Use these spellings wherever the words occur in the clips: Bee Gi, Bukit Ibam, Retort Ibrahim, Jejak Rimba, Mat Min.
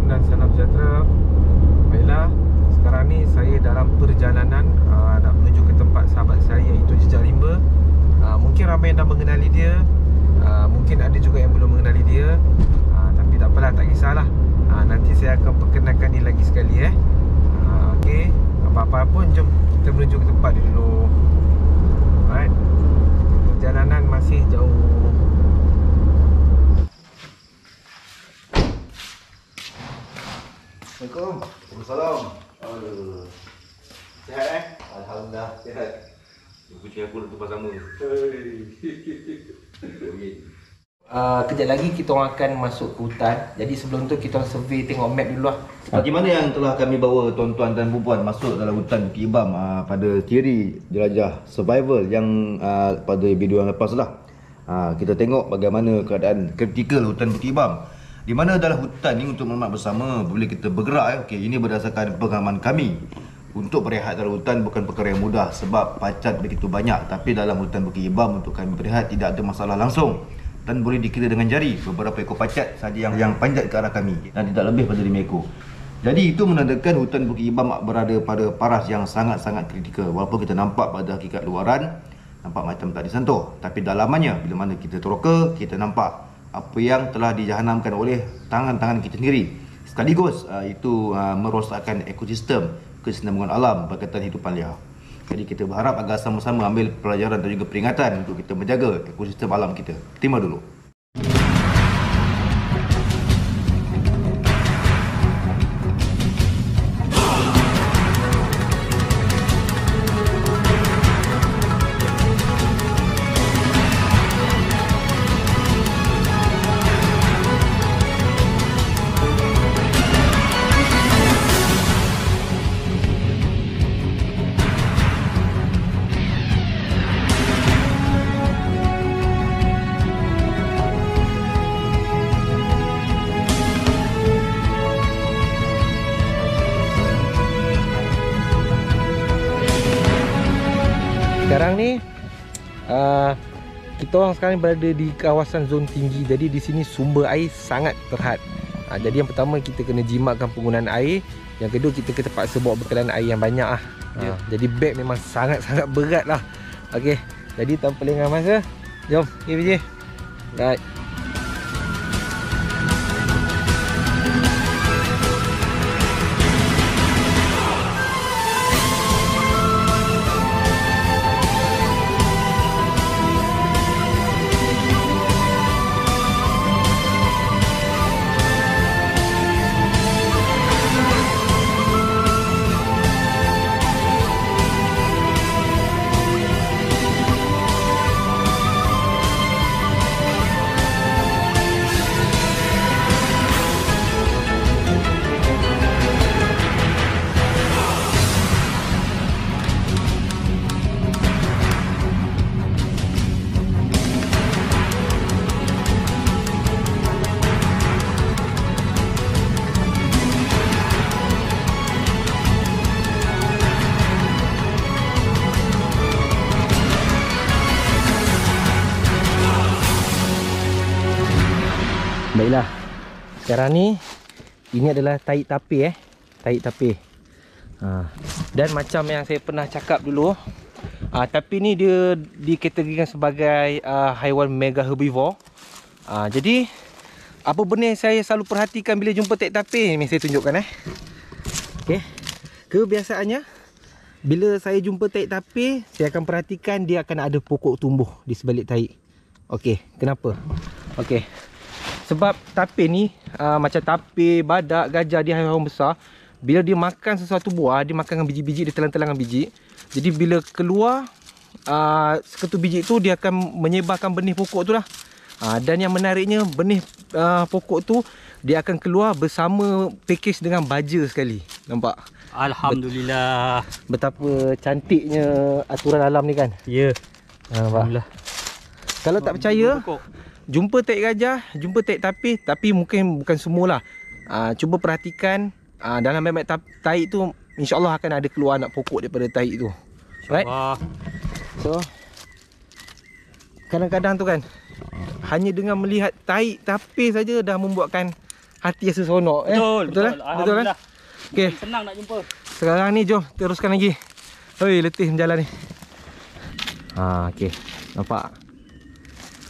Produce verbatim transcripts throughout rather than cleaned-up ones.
Assalamualaikum dan salam sejahtera. Baiklah, sekarang ni saya dalam perjalanan uh, nak menuju ke tempat sahabat saya iaitu Jejak Rimba. uh, Mungkin ramai yang dah mengenali dia, uh, mungkin ada juga yang belum mengenali dia, uh, tapi tak apalah, tak kisahlah. uh, Nanti saya akan perkenalkan dia lagi sekali eh. uh, Okey, apa-apa pun jom kita menuju ke tempat dia dulu. Alright, perjalanan masih jauh. Assalamualaikum. Waalaikumsalam. Aduh. Sihat eh? Alhamdulillah sihat. Kucing aku dah tukar sama. Hei. Uh, kejap lagi kita orang akan masuk ke hutan. Jadi sebelum tu kita survey tengok map dulu lah. Bagaimana yang telah kami bawa tuan-tuan dan perempuan masuk dalam hutan Bukit Ibam uh, pada teori jelajah survival yang uh, pada video yang lepas lah. Uh, kita tengok bagaimana keadaan kritikal hutan Bukit Ibam. Di mana dalam hutan ni untuk maklumat bersama boleh kita bergerak eh. Okey, ini berdasarkan pengalaman kami. Untuk berehat dalam hutan bukan perkara yang mudah sebab pacat begitu banyak. Tapi dalam hutan Bukit Ibam untuk kami berehat tidak ada masalah langsung dan boleh dikira dengan jari. Beberapa ekor pacat saja yang yang panjat ke arah kami dan tidak lebih pada lima ekor. Jadi itu menandakan hutan Bukit Ibam berada pada paras yang sangat-sangat kritikal. Walaupun kita nampak pada hakikat luaran nampak macam tak disentuh, tapi dalamannya bila mana kita teroka kita nampak apa yang telah dijahanamkan oleh tangan-tangan kita sendiri. Sekaligus uh, itu uh, merosakkan ekosistem kesinambungan alam berkaitan hidupan liar. Jadi kita berharap agar sama-sama ambil pelajaran dan juga peringatan untuk kita menjaga ekosistem alam kita. Terima dulu. Sekarang ni uh, kita orang sekarang berada di kawasan zon tinggi. Jadi di sini sumber air sangat terhad. uh, Jadi yang pertama kita kena jimatkan penggunaan air. Yang kedua kita terpaksa bawa bekalan air yang banyak lah. yeah. uh, Jadi beg memang sangat-sangat berat lah. Okey, jadi tanpa lengah masa, jom pergi pergi. Right. Baiklah, sekarang ni ini adalah tahi tapir eh, tahi tapir. Ha. Dan macam yang saya pernah cakap dulu, ah ha, tapir ni dia dikategorikan sebagai uh, haiwan mega herbivore. Ha, jadi apa benda yang saya selalu perhatikan bila jumpa tahi tapir ni saya tunjukkan eh. Okey. Kebiasaannya bila saya jumpa tahi tapir, saya akan perhatikan dia akan ada pokok tumbuh di sebalik tahi. Okey, kenapa? Okey. Sebab tapir ni uh, macam tapir, badak, gajah, dia haiwan besar. Bila dia makan sesuatu buah, dia makan dengan biji-biji, dia telan-telan dengan biji. Jadi bila keluar uh, seketul biji tu, dia akan menyebarkan benih pokok tu lah. uh, Dan yang menariknya, benih uh, pokok tu dia akan keluar bersama package dengan baja sekali. Nampak? Alhamdulillah. Betapa cantiknya aturan alam ni kan. Ya, yeah. Alhamdulillah. Kalau tak percaya, jumpa tahi gajah, jumpa tahi tapir, tapi mungkin bukan semualah. Aa, cuba perhatikan aa, dalam map tahi tu, insyaAllah akan ada keluar anak pokok daripada tahi tu. Right? So, kadang-kadang tu kan, hanya dengan melihat tahi tapir saja dah membuatkan hati rasa seronok. eh? Betul, betul, betul, kan? betul kan? Okay. Senang nak jumpa. Sekarang ni jom teruskan lagi. Oi, letih berjalan ni. Ha, okey. Nampak?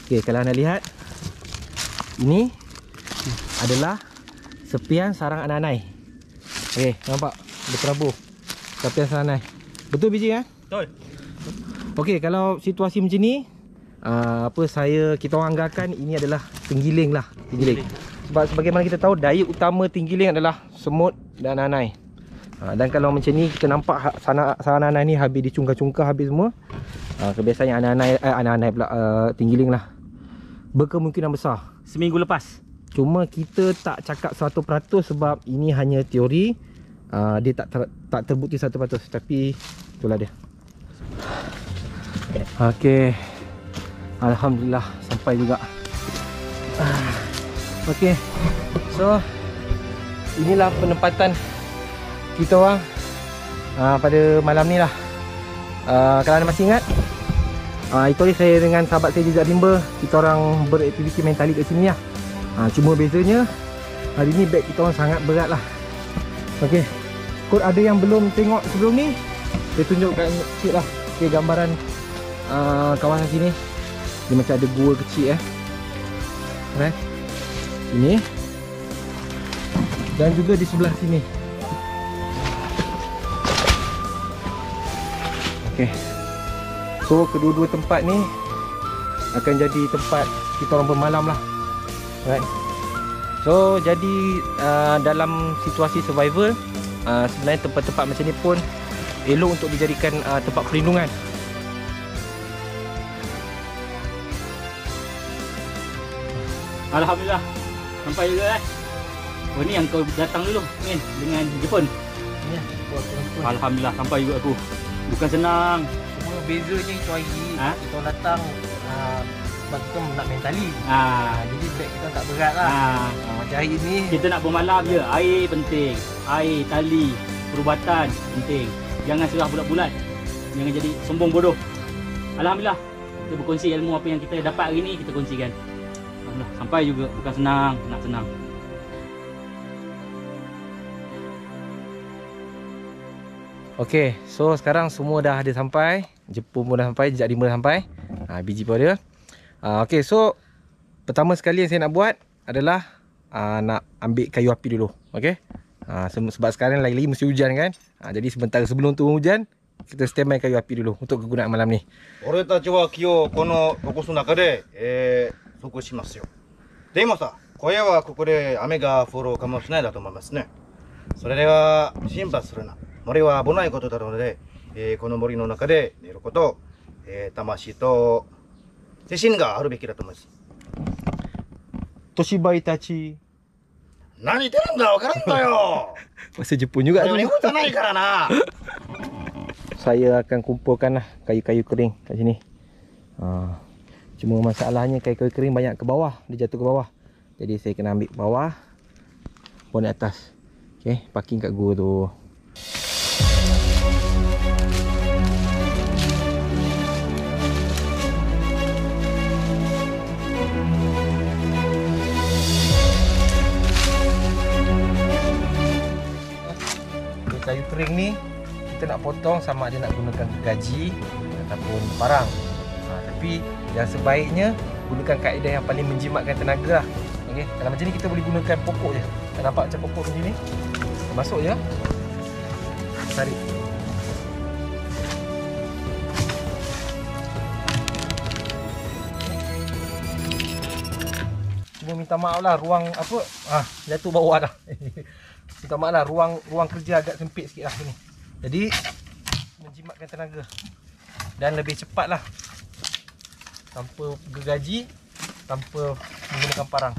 Okey, kalau anda lihat, ini adalah sepian sarang ananai. Okey, nampak? Ada kerabu. Sepian sarang ananai. Betul biji kan? Betul. Okey, kalau situasi macam ni, Uh, apa saya kita orang anggarkan ini adalah tenggiling lah, tenggiling. Sebab sebagaimana kita tahu diet utama tenggiling adalah semut dan anai. Uh, dan kalau macam ni kita nampak sarang anai ni habis dicungkah-cungkah habis semua. Uh, kebiasaannya anai eh, anai pula uh, tenggiling lah. Berkemungkinan besar seminggu lepas. Cuma kita tak cakap seratus peratus sebab ini hanya teori. Uh, dia tak ter, tak terbukti seratus peratus, tapi itulah dia. Okey. Alhamdulillah sampai juga. Okey. So inilah penempatan kita orang uh, pada malam ni lah. uh, Kalau anda masih ingat, uh, itu hari saya dengan sahabat saya Jejak Rimba, kita orang beraktiviti mentalik kat sini lah. uh, Cuma bezanya hari ni beg kita orang sangat berat lah. Okey, kot ada yang belum tengok sebelum ni, saya tunjuk kat cik lah. Okey, gambaran uh, kawasan sini. Dia macam ada gua kecil eh. Right. Sini. Dan juga di sebelah sini. Okey. So kedua-dua tempat ni akan jadi tempat kita orang bermalam lah. Right. So jadi uh, dalam situasi survival, uh, sebenarnya tempat-tempat macam ni pun elok untuk dijadikan uh, tempat perlindungan. Alhamdulillah sampai juga eh. Oh, ni yang kau datang dulu Min, dengan Jepun. Ya, Jepun. Alhamdulillah sampai juga aku. Bukan senang. Cuma bezanya itu hari ha? Kita datang uh, sebab kita nak mentali. Ha. Uh, jadi beg kita tak berat lah. Ha. Uh, macam hari ni kita nak bermalam je. Air penting. Air, tali, perubatan penting. Jangan serah bulat-bulat. Jangan jadi sombong bodoh. Alhamdulillah kita berkongsi ilmu apa yang kita dapat hari ni, kita kongsikan. Sampai juga, bukan senang, nak senang. Okey, so sekarang semua dah ada sampai. Jepun pun dah sampai, Jejak Rimba dah sampai. ha, Biji pun ada. ha, Okey, so pertama sekali yang saya nak buat adalah ha, nak ambil kayu api dulu. Okey, ha, sebab sekarang lagi-lagi mesti hujan kan. ha, Jadi sebentar sebelum turun hujan, kita standby kayu api dulu untuk kegunaan malam ni. Orang tak cuba kiyo kono kokosu nakade eh suku shimasu yo. Demo sa, koe wa koko de ame ga furu kamoshinai da to omimasu ne. Sore wa shinpa suru na. Mori wa abonai koto daru node, eh kono mori no naka de neru koto, eh tamashi to seshin ga aru beki da to omimasu. Toshibai tachi. Nani deran da wakaran da yo. Bahasa Jepun juga tu. Nihon janai kara na. Saya akan kumpulkan lah kayu-kayu kering kat sini. ha. Cuma masalahnya kayu-kayu kering banyak ke bawah, dia jatuh ke bawah. Jadi saya kena ambil bawah, pon atas. Okey, parking kat gua tu. Kayu kering ni kita nak potong sama ada nak gunakan gergaji ataupun parang. ha, Tapi yang sebaiknya gunakan kaedah yang paling menjimatkan tenaga lah. Okay. Kalau macam ni kita boleh gunakan pokok je. Tak nampak macam pokok macam ni, masuk je, tarik. Cuma minta maaf lah ruang apa ah, jatuh bawah dah. Minta maaf lah ruang, ruang kerja agak sempit sikit lah sini. Jadi menjimatkan tenaga dan lebih cepatlah tanpa gergaji, tanpa menggunakan parang.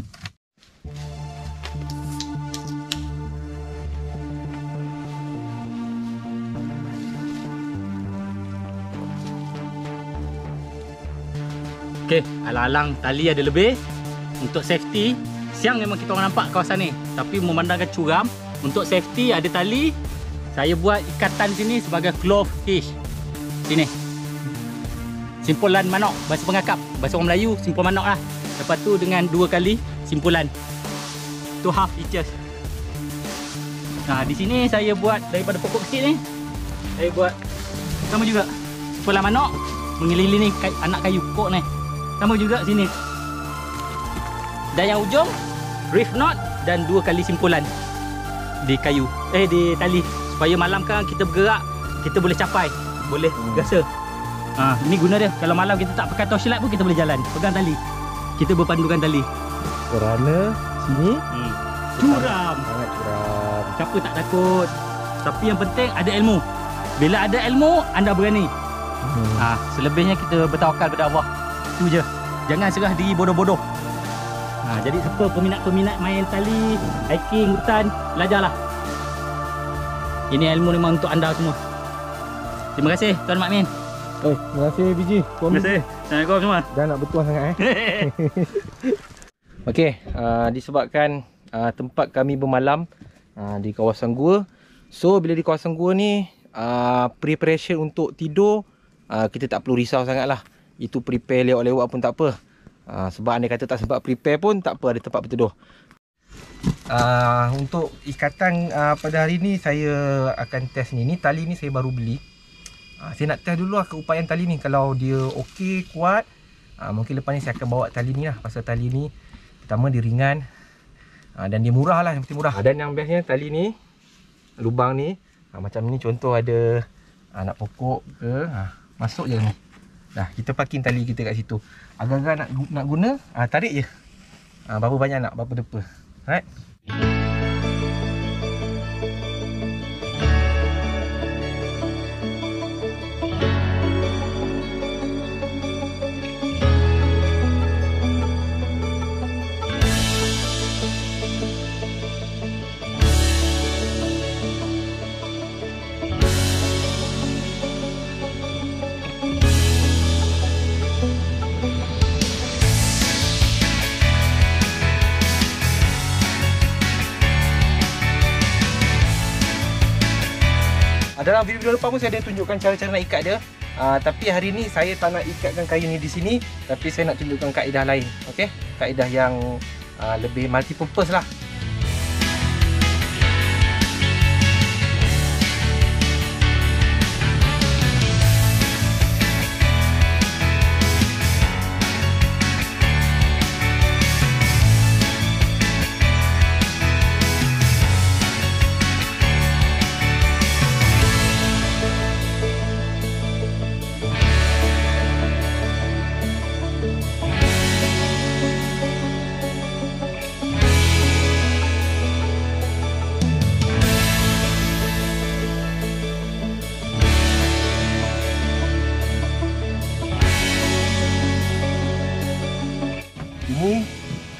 Okey, alang-alang tali ada lebih untuk safety. Siang memang kita orang nampak kawasan ni, tapi memandangkan curam, untuk safety ada tali. Saya buat ikatan sini sebagai clove fish. Sini. Simpulan manok, bahasa pengakap. Bahasa orang Melayu, simpul manok lah. Lepas tu dengan dua kali simpulan. to half inches. Nah, di sini saya buat daripada pokok kecil ni, saya buat sama juga. Sebelah manok mengelilingi anak kayu pokok ni. Sama juga sini. Dan yang ujung reef knot dan dua kali simpulan di kayu, eh di tali, supaya malam kan kita bergerak, kita boleh capai, boleh gasa. Ha, ini guna dia. Kalau malam kita tak pakai torchlight pun kita boleh jalan. Pegang tali. Kita berpandukan tali. Kerana sini hmm. curam. Sangat curam. Siapa tak takut. Tapi yang penting ada ilmu. Bila ada ilmu, anda berani. Hmm. Ha, selebihnya kita bertawakal pada Allah. Itu je. Jangan serah diri bodoh-bodoh. Ha, jadi siapa peminat-peminat main tali, hiking, hutan, belajarlah. Ini ilmu memang untuk anda semua. Terima kasih Tuan Mat Min. Eh, terima kasih Bee Gi. Terima kasih. Assalamualaikum semua. Dah nak bertuah sangat eh. Okey, uh, disebabkan uh, tempat kami bermalam uh, di kawasan gua. So bila di kawasan gua ni, uh, preparation untuk tidur uh, kita tak perlu risau sangatlah. Itu prepare lewat-lewat pun tak apa. Uh, sebab anda kata tak sempat prepare pun tak apa, ada tempat berteduh. Uh, untuk ikatan uh, pada hari ni saya akan test ni. Ni tali ni saya baru beli. Ha, saya nak test dulu lah keupayaan tali ni. Kalau dia okey, kuat, ha, mungkin lepas ni saya akan bawa tali ni lah. Pasal tali ni, pertama dia ringan, ha, dan dia murah lah, yang penting murah. Dan yang bestnya tali ni, lubang ni, ha, macam ni contoh ada anak pokok ke, ha, masuk je ni. Dah, kita parking tali kita kat situ. Agak-agak nak, nak guna, ha, tarik je, ha, berapa banyak nak, berapa depa. Alright. Dalam video-video lepas pun saya ada tunjukkan cara-cara nak ikat dia. Uh, tapi hari ni saya tak nak ikatkan kayu ni di sini. Tapi saya nak tunjukkan kaedah lain. Okey? Kaedah yang uh, lebih multi-purpose lah.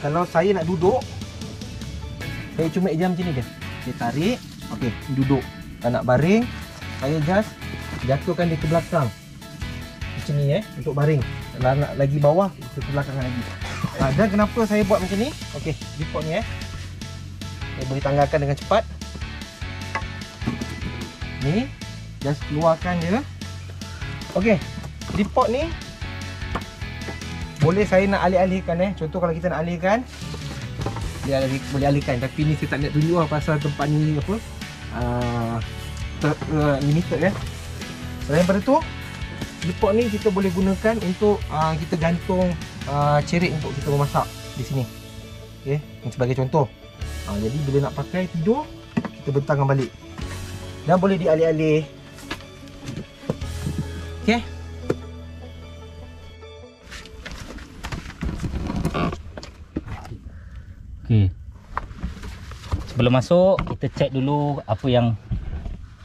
Kalau saya nak duduk, saya cuma ejam macam ni je. Saya tarik, okey, duduk. Tak nak baring, saya just jatuhkan dia ke belakang. Macam ni eh, untuk baring. Kalau nak lagi bawah, kita ke belakang lagi. Ha, dan kenapa saya buat macam ni? Okey, jepot ni eh. Saya boleh tanggalkan dengan cepat. Ni, just keluarkan dia. Okey, jepot ni boleh saya nak alih-alihkan eh. Contoh kalau kita nak alihkan, dia alih, boleh alihkan. Tapi ni saya tak nak tunjuk lah pasal tempat ni apa uh, ter, uh, limited eh. Selain pada tu, jepot ni kita boleh gunakan untuk uh, kita gantung uh, cerit untuk kita memasak di sini. Okay, ini sebagai contoh. uh, Jadi bila nak pakai tidur, kita bentangkan balik. Dan boleh dialih-alih. Okay. Okay. Sebelum masuk, kita cek dulu apa yang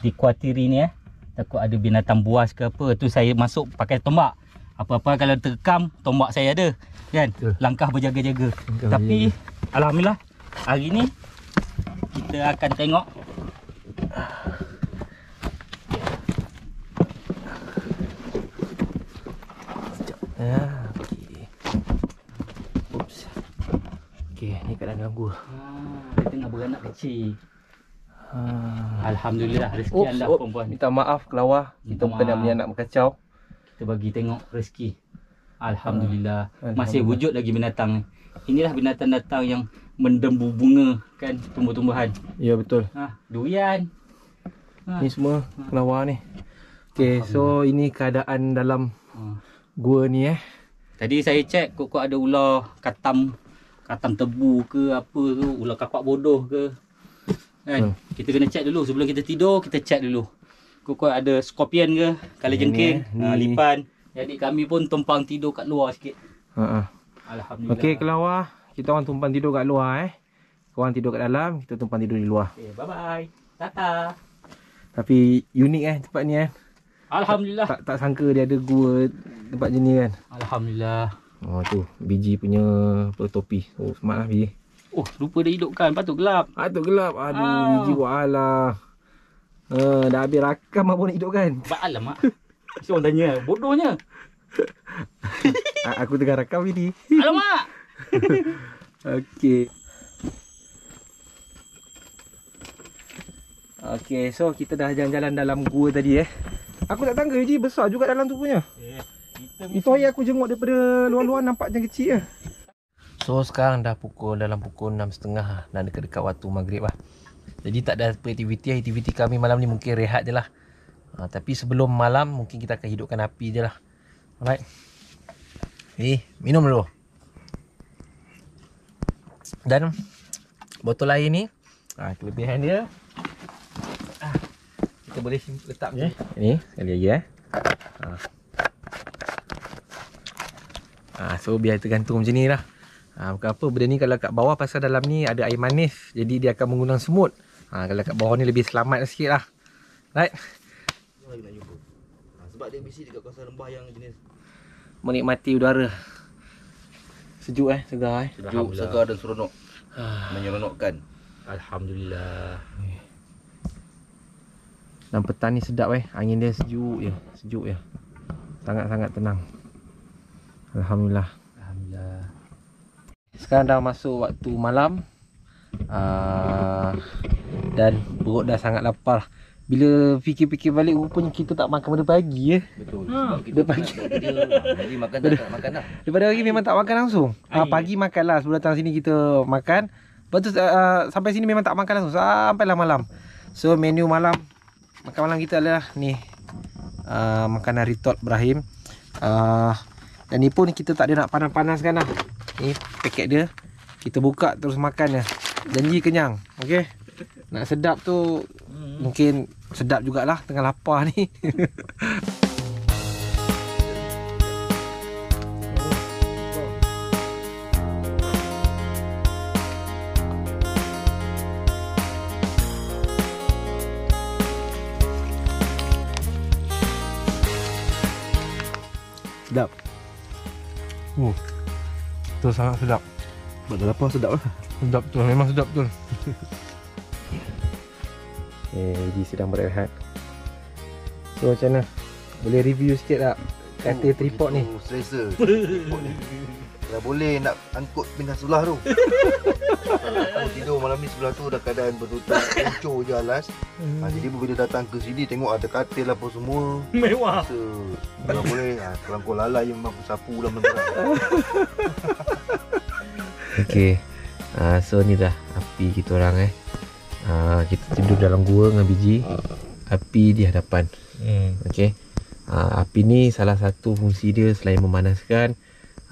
dikhawatiri ni eh. Takut ada binatang buas ke apa. Tu saya masuk pakai tombak. Apa-apa kalau terekam, tombak saya ada kan? Langkah berjaga-jaga. Tapi berjaga. Alhamdulillah, hari ni kita akan tengok sekejap. Ya. Okey, ni kat dalam gua. Ha, dia tengah beranak kecil. Ha. Alhamdulillah rezeki oops, anda perempuan. Minta maaf kelawar, kita bukan nak menyanak mengacau. Kita bagi tengok rezeki. Alhamdulillah. Ha. Alhamdulillah. Masih wujud lagi binatang ni. Inilah binatang-binatang yang mendembu bunga kan, tumbuh-tumbuhan. Ya betul. Ha, durian. Ha. Ni semua kelawar ni. Okey, so ini keadaan dalam ha. gua ni eh. Tadi saya cek kok ada ular katam, katam tebu ke apa tu, ular kakak bodoh ke. Kan? Hmm. Kita kena cek dulu sebelum kita tidur, kita cek dulu. Kok ada scorpion ke, kala jengking, ha, lipan. Jadi kami pun tumpang tidur kat luar sikit. Ha. Alhamdulillah. Okey, kelawar. Kita orang tumpang tidur kat luar eh. Korang tidur kat dalam, kita tumpang tidur di luar. Okay, bye-bye. Tata. Tapi unik eh tempat ni eh. Alhamdulillah. Tak, tak sangka dia ada gua tempat je ni kan. Alhamdulillah. Oh tu, Bee Gi punya apa, topi. Oh, smart lah Bee Gi. Oh, lupa dia hidupkan. Patut gelap. Patut gelap. Aduh, oh. Bee Gi buat alah. Uh, dah habis rakam apa nak hidupkan. Buat alah mak. Mesti orang tanya. Bodohnya. Aku tengah rakam ni. Alamak. Okey. Okey, so kita dah jalan-jalan dalam gua tadi eh. Aku tak sangka je besar juga dalam tu punya. Yeah, itu hari aku jenguk daripada luar-luar nampak macam kecil je. So sekarang dah pukul dalam pukul enam tiga puluh dan dekat-dekat waktu maghrib lah. Jadi tak ada aktiviti, aktiviti kami malam ni mungkin rehat je lah. Ha, tapi sebelum malam mungkin kita akan hidupkan api je lah. Alright. Eh, minum dulu. Dan botol air ni, ha, kelebihan dia ha, kita boleh letak ni. Ini sekali lagi eh ha. Ha, so biar tergantung macam ni lah ha, bukan apa benda ni kalau kat bawah pasal dalam ni ada air manis. Jadi dia akan mengundang semut ha, kalau kat bawah ni lebih selamat sikit lah. Right ha, sebab dia busy dekat kawasan lembah yang jenis menikmati udara sejuk eh, segar eh. Sejuk, segar dan seronok. Menyeronokkan. Alhamdulillah. Dan petang ni sedap eh. Angin dia sejuk je, sejuk je. Sangat-sangat tenang. Alhamdulillah. Alhamdulillah. Sekarang dah masuk waktu malam. Uh, dan perut dah sangat lapar. Bila fikir-fikir balik rupanya kita tak makan pada pagi eh. Betul. Ha. Kita pagi. Jadi makan tak, tak makan dah. Daripada pagi memang tak makan langsung. Ha, pagi makanlah sebelum datang sini kita makan. Lepas tu uh, sampai sini memang tak makan langsung sampailah malam. So menu malam makan malam kita adalah ni. Uh, makanan Retort Ibrahim. Uh, dan ni pun kita tak ada nak panas-panaskan lah. Ni paket dia. Kita buka terus makan dia. Janji kenyang. Okey. Nak sedap tu hmm. mungkin sedap jugalah tengah lapar ni. Sedap. Oh. Betul sangat sedap. Buat dah lapar sedap lah. Sedap betul, memang sedap betul. Eh, Bee Gi sedang berehat. So macam mana? Boleh review sikit tak katil tripod ni? Oh, stresser tripod ni. Dah boleh nak angkut dengan sebelah tu. Kalau tidur malam ni sebelah tu dah keadaan bertutup, kencur je alas hmm. ha, jadi bila datang ke sini tengok ada katil apa semua. Mewah. Kalau boleh, ha, kalau kau lalai memang sapu lah mentera. Okey, uh, so ni dah api kita orang eh. Uh, kita tidur dalam gua dengan Bee Gi, api di hadapan. Hmm. Okey. Uh, api ni salah satu fungsi dia selain memanaskan,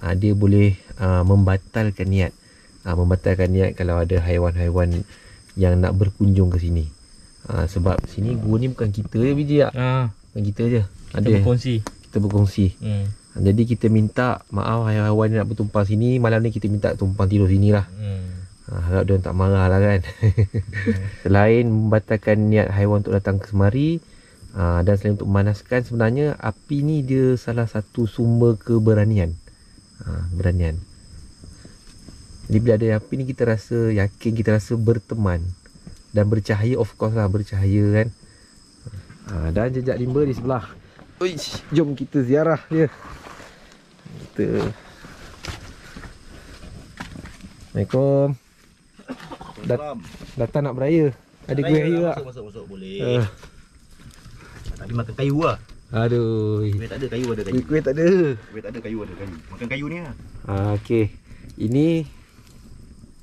uh, dia boleh uh, membatalkan niat. Uh, membatalkan niat kalau ada haiwan-haiwan yang nak berkunjung ke sini. Uh, sebab sini gua ni bukan kita je Bee Gi tak? Ha. Bukan kita je. Kita ada berkongsi. Kita berkongsi. Hmm. Uh, jadi kita minta maaf haiwan-haiwan yang nak bertumpang sini, malam ni kita minta tumpang tidur sinilah. Hmm. Ha, harap diorang tak marah lah kan. hmm. Selain membatalkan niat haiwan untuk datang ke semari ha, dan selain untuk memanaskan, sebenarnya api ni dia salah satu sumber keberanian ha, keberanian. Jadi bila ada api ni kita rasa yakin, kita rasa berteman. Dan bercahaya, of course lah, bercahaya kan ha, dan jejak rimba di sebelah. Uish, jom kita ziarah dia. Kita Assalamualaikum. Dat datang nak beraya. Ada kuih raya tak? Masuk-masuk boleh uh. Tapi makan kayu lah. Aduh, kuih tak ada, kayu ada kayu. Kuih tak ada. Kuih tak ada, kayu ada kayu. Makan kayu ni lah uh, okay. Ini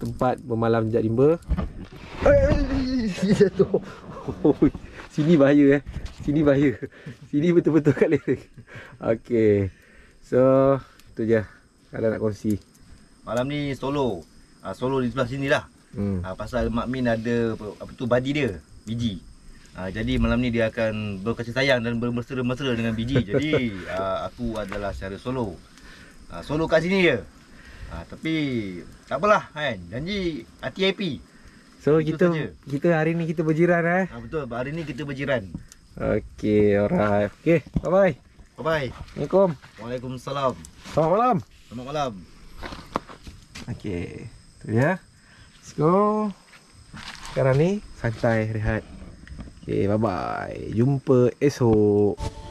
tempat pemalam Jejak Rimba. Jatuh. Sini bahaya eh. Sini bahaya. Sini betul-betul kat leher. Okey. So, tu je. Kalau nak kongsi. Malam ni solo. Ha, solo di sebelah sinilah. Hmm. Ha, pasal Mat Min ada apa, apa tu badi dia, Bee Gi. Ha, jadi malam ni dia akan berkasih sayang dan bermesra-mesra dengan Bee Gi. Jadi ha, aku adalah secara solo. Ha, solo kat sini je. Ha, tapi tak apalah kan. Janji hati happy. So itu kita saja. Kita hari ni kita berjiran eh. Ha, betul. Hari ni kita berjiran. Okey, alright. Okey, bye-bye. Bye-bye. Assalamualaikum. Waalaikumsalam. Selamat malam. Selamat malam. Okey. Tu ya. Let's go. Sekarang ni santai rehat. Okey, bye-bye. Jumpa esok.